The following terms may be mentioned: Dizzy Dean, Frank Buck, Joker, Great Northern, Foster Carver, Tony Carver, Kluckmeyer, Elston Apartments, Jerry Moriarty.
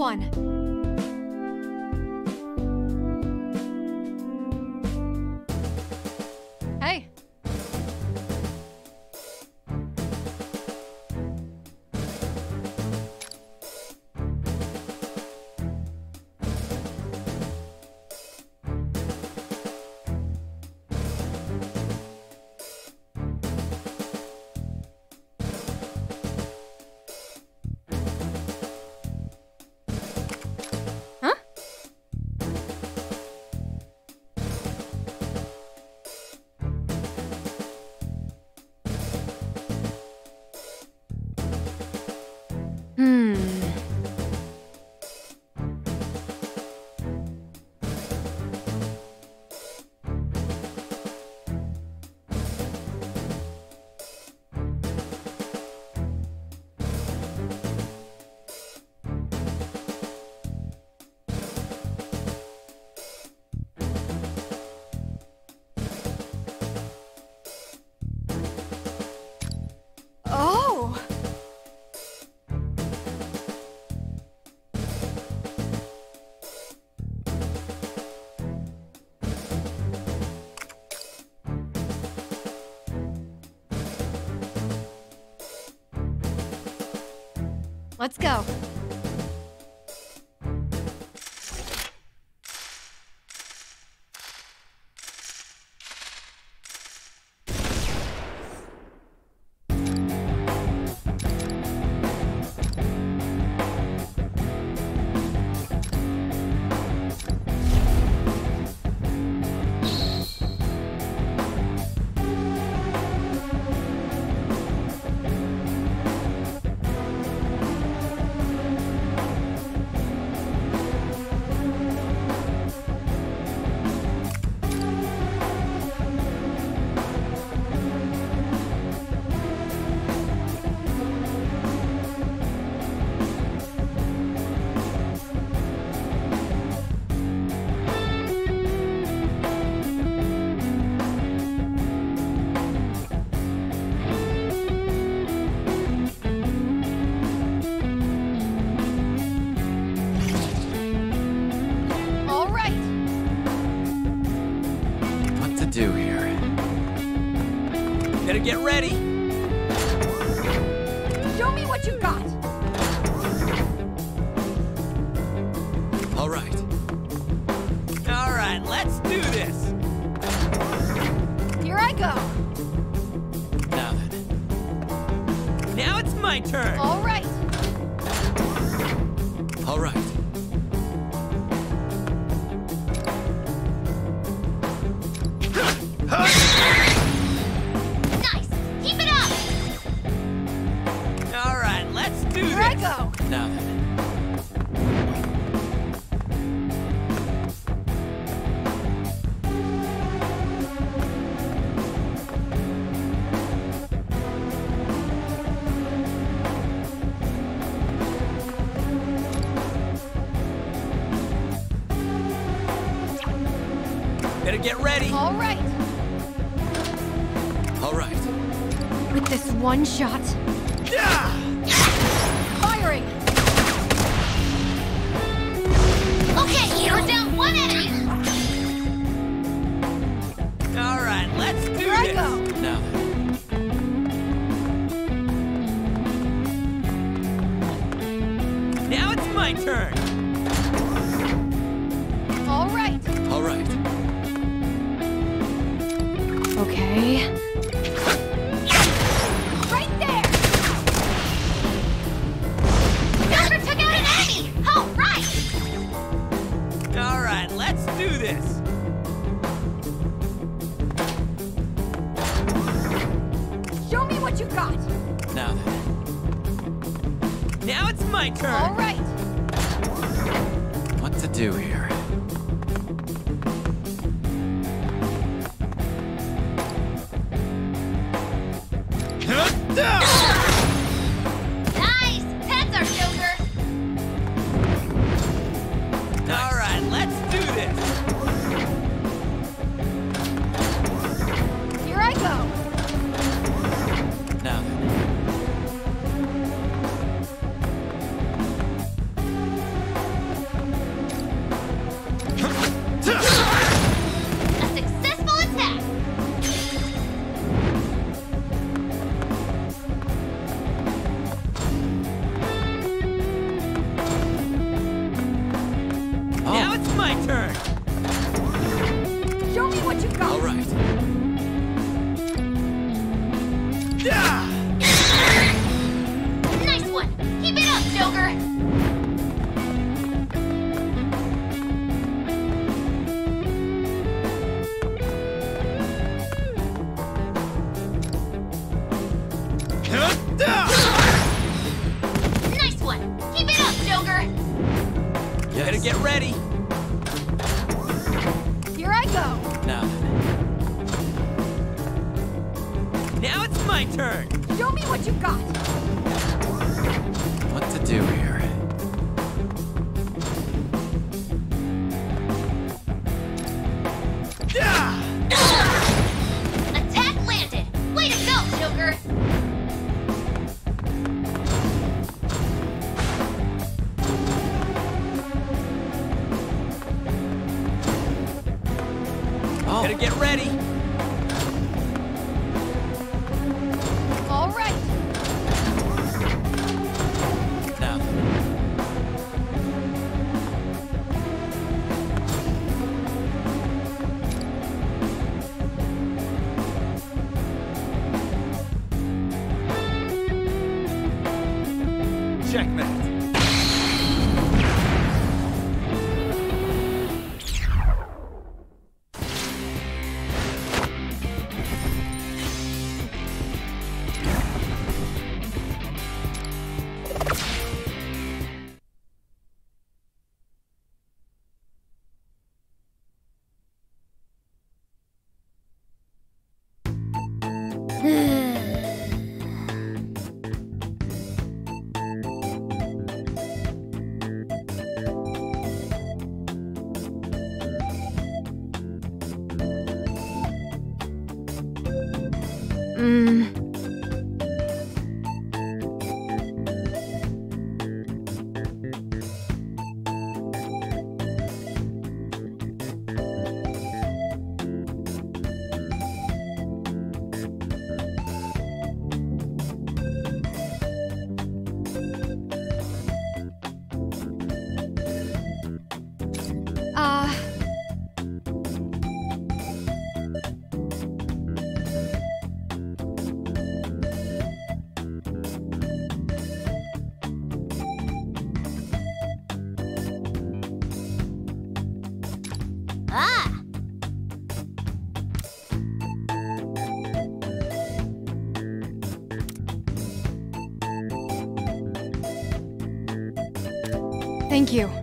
one. Hey. Let's go. Do here. Better get ready. Show me what you got. All right, let's do this. Here I go. Now then. Now it's my turn. All right. Get ready. All right. With this one shot. Yeah! Firing. Okay, you're down one enemy. All right, let's do this. Here I go. Now it's my turn. All right. Okay. Right there! Joker took out an enemy! Alright! Alright, let's do this! Show me what you got! Now then. Now it's my turn! Alright! What to do here? Nice! That's our Joker! Nice. Alright, let's do this! Here I go! Now then. Nice one! Keep it up, Joker! Yes. Better get ready! Here I go! Now it's my turn! Show me what you've got! What to do here? Better get ready. All right. Now. Checkmate. Thank you.